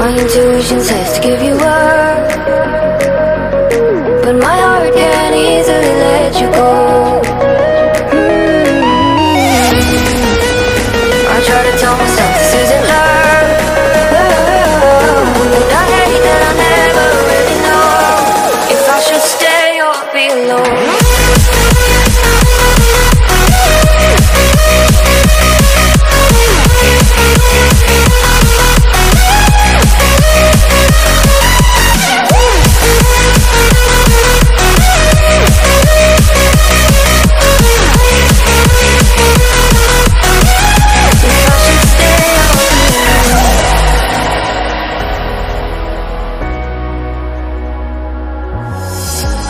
My intuition says to give you up, but my heart can't easily let you go. I try to tell myself this isn't love, but I hate that I never really know if I should stay or be alone.